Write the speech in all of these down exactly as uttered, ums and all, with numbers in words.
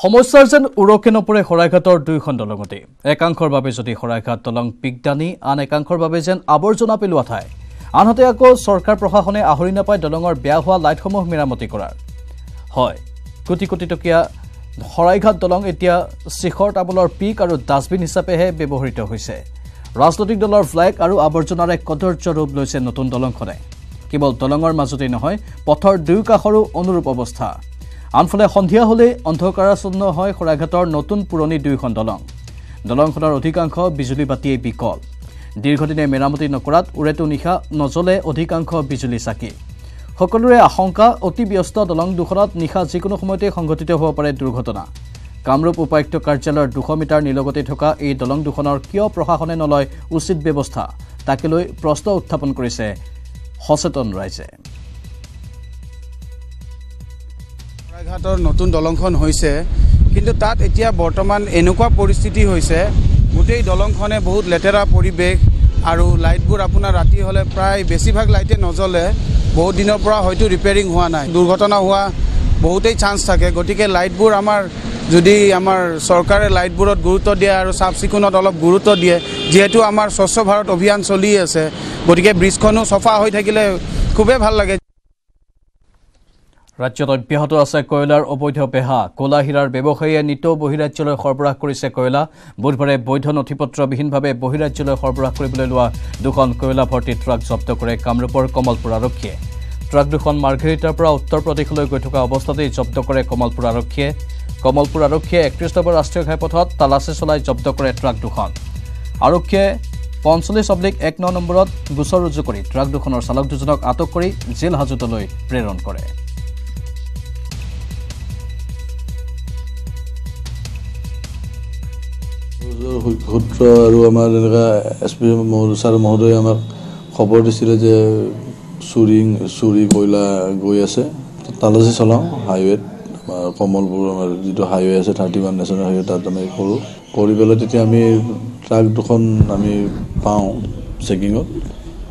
Homosurgeon Urokenopoe Horacator do Hondologote. A Kankor Babesoti Horacat along Pigdani, and a Kankor Babesan Aborjona Piluatai. Anhoteaco, Sorkar Prohahone, Ahorina Pai Dolong or Biahua, Light Homo Miramoticolar. Hoi, Kutikutitokia, Horacat along Etia, Sikor Abolor Peak or Dasbin Hisape, Bebohito Huse. Raslotic Dollar Flag are Aborjona Cotor Choru Blues and Notun Dolongone. Kibol Dolongor Mazutinahoi, Potor Duca Horu Onuruposta. আনফলে সন্ধিয়া হলে অন্ধকারাচ্ছন্ন হয় খোৰাঘাটৰ নতুন পুৰণি দুইখন দলং দলংখনৰ অধিকাংশ বিজুলী বাতিয়ে বিকল দীৰ্ঘদিনে মেৰামতি নকৰাত উৰেটো নিখা নজলে অধিকাংশ বিজুলী চাকি সকলোৰে আশংকা অতি ব্যস্ত দলং দুখনত নিখা যিকোনো সময়তে সংঘটিত হ'ব পাৰে দুৰ্ঘটনা কামৰূপ উপায়ুক্ত কাৰ্যালয়ৰ দুশ মিটাৰ নিলগতে থকা এই দলং দুখনৰ কিয় প্ৰশাসনে নলয় উচিত ব্যৱস্থা তাকে লৈ প্ৰশ্ন উত্থাপন কৰিছে সচেতন ৰাইজে ঘাটৰ নতুন দলংখন হৈছে কিন্তু তাত এতিয়া বৰ্তমান এনেকুৱা পৰিস্থিতি হৈছে গোটেই দলংখনে বহুত লেতেৰা পৰিবেশ আৰু লাইটবোৰ আপোনাৰ ৰাতি হলে প্ৰায় বেছিভাগ লাইটে নজলে বহুত দিনৰ পৰা হয়তো ৰিপেয়াৰিং হোৱা নাই দুৰ্ঘটনা হোৱা বহুতেই চান্স থাকে গতিকে লাইটবোৰ আমাৰ যদি আমাৰ চৰকাৰে লাইটবোৰত গুৰুত্ব দিয়ে আৰু সাবচিকুনত অলপ গুৰুত্ব দিয়ে যেহেতু আমাৰ স্বচ্ছ ভাৰত অভিযান চলি আছে গতিকে ব্ৰিজখনো সফা হৈ থাকিলে খুবেই ভাল লাগে ৰাজ্যত অব্যাহত আছে কয়লাৰ অবৈধ বেহা কোলাহিৰাৰ ব্যৱসায়ীয়ে নিতৌ বহিৰাজ্যলৈ সৰবৰাহ কৰিছে কয়লা বুধবাৰে বৈধ নথিপত্ৰ বিহীনভাৱে বহিৰাজ্যলৈ সৰবৰাহ কৰিবলৈ লোৱা দুখন কয়লা ভৰ্তি ট্ৰাক জব্দ কৰে কামৰূপৰ কমলপুৰ আৰক্ষীয়ে ট্ৰাক দুখন মাৰ্ঘেৰিটাৰ পৰা উত্তৰ প্ৰদেশলৈ গৈ থকা অৱস্থাতেই জব্দ কৰে কমলপুৰ আৰক্ষীয়ে কমলপুৰ আৰক্ষীয়ে একত্ৰিশ নম্বৰ ৰাষ্ট্ৰীয় ঘাইপথত তালাচী চলাই জব্দ কৰে ট্ৰাক দুখন আৰক্ষীয়ে পঞ্চল্লিছ এক ন নম্বৰত গোচৰ ৰুজু কৰি ট্ৰাক দুখনৰ চালক দুজনক আটক কৰি জেল হাজতলৈ প্ৰেৰণ কৰে Hutra Ru Amar S P Sar Mohodoy Amar Khobor Disile Je Suring Suri Koila Goyase, Talachi Chalao, Highway Kamalpur Amar Jitu Highway Ase thirty-one National Highway Tat Ami Koru, Kori Pela Tetia Ami Truck Dukhon Ami Pao Checkingot,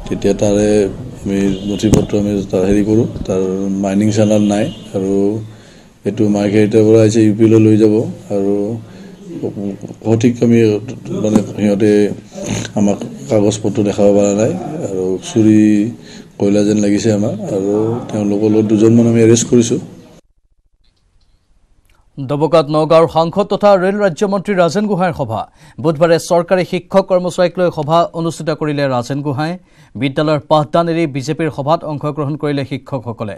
Tetia Tare Ami Nothipotro Ami Tar Heri Koru, Tar Mining Channel Nai, Aru Etu Market Pura Ase U P Loi Loi Jabo, Aru সঠিক আমি মানে হিয়তে আমাক কাগজ পত্ৰ দেখাব পৰা নাই আৰু চুৰি কয়লা যেন লাগিছে আমাৰ আৰু তেওঁ লোকল দুজন মান আমি এৰেষ্ট কৰিছো দবকাত নগাঁওৰ সাংসদ তথা ৰেল ৰাজ্য মন্ত্ৰী ৰাজেন গোহাঁইৰ সভা বুধবাৰে চৰকাৰী শিক্ষক কৰ্মচাৰীক লৈ সভা অনুষ্ঠিত কৰিলে ৰাজেন গোহাঁই বিদ্যালয়ৰ পাঠদান এৰি বিজেপিৰ সভাত অংশগ্ৰহণ কৰিলে শিক্ষকসকলে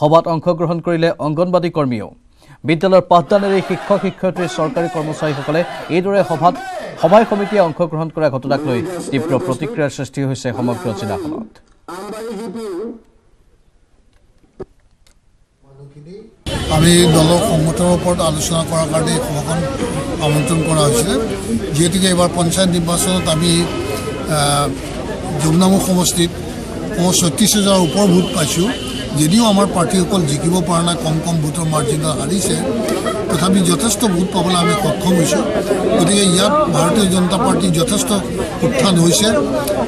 সভাত অংশগ্ৰহণ কৰিলে অংগনবাদী কৰ্মীও বিদ্যালয়ৰ পাঠদানৰ শিক্ষক শিক্ষয়িত্ৰী চৰকাৰী কৰ্মচাৰীসকলে এইদৰে সভাত সভায় কমিটিয়ে অংশগ্ৰহণ কৰা ঘটনাক লৈ তীব্ৰ প্ৰতিক্ৰিয়াৰ সৃষ্টি হৈছে সমগ্ৰ জিলাখনত। আমি দলৰ সংগঠনৰ ওপৰত আলোচনা কৰাৰ কাৰণে সভাখন আমন্ত্ৰণ কৰা হৈছে যিহেতু এইবাৰ পঞ্চায়ত নিৰ্বাচনত আমি যমুনামুখ সমষ্টিত পঁয়ত্ৰিছ হাজাৰ ওপৰ ভোট পাইছোঁ যদিও আমাৰ পাৰ্টিসকল জিকিব পৰা নাই কম কম ভোটৰ মাৰ্জিনত হাৰিছে তথাপি যথেষ্ট ভোট পাবলৈ আমি সক্ষম হৈছোঁ গতিকে ইয়াত ভাৰতীয় জনতা পাৰ্টি যথেষ্ট উত্থান হৈছে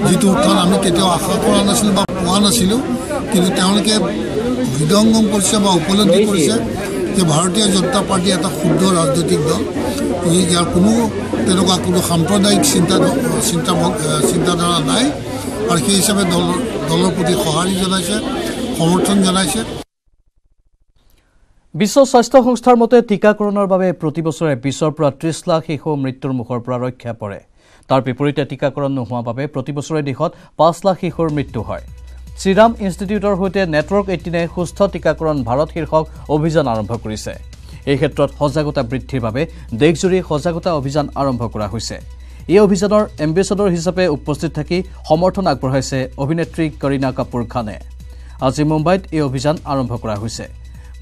যিটো উত্থান আমি কেতিয়াও আশা কৰা নাছিল বা পোৱা নাছিলোঁ কিন্তু তেওঁলোকে হৃদয়ংগম কৰিছে বা উপলব্ধি কৰিছে যে ভাৰতীয় জনতা পাৰ্টি এটা শুদ্ধ ৰাজনৈতিক দল ই ইয়াৰ কোনো তেনেকুৱা কোনো সাম্প্ৰদায়িক চিন্তা চিন্তা চিন্তাধাৰা নাই আৰু সেই হিচাপে দল দলৰ প্ৰতি সঁহাৰি জনাইছে সমৰ্থন জনাইছে বিশ্ব স্বাস্থ্য সংস্থাৰ মতে টিকাকৰণৰ বাবে প্ৰতি বছৰে বিশৰ পৰা ত্ৰিশ লাখ শিশু মৃত্যুৰ মুখৰ পৰা ৰক্ষা পৰে তাৰ বিপৰীতে টিকাকৰণ নোহোৱা বাবে প্ৰতি বছৰে দেশত পাঁচ লাখ শিশুৰ মৃত্যু হয় শ্ৰীৰাম ইনষ্টিটিউটৰ সৈতে নেটৱৰ্ক এইটিনে সুস্থ টিকাকৰণ ভাৰত শীৰ্ষক অভিযান আৰম্ভ কৰিছে এই ক্ষেত্ৰত সজাগতা বৃদ্ধিৰ বাবে দেশজুৰি সজাগতা অভিযান আৰম্ভ কৰা হৈছে এই অভিযানৰ এম্বেছাডৰ হিচাপে উপস্থিত থাকি সমৰ্থন আগবঢ়াইছে অভিনেত্ৰী কৰীনা কাপুৰ খানে আজি মুম্বাইত এই অভিযান আৰম্ভ কৰা হৈছে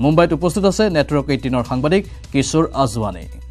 মুম্বাইত উপস্থিত আছে নেটৱৰ্ক এইটিনৰ সাংবাদিক কিশোৰ আজৱানী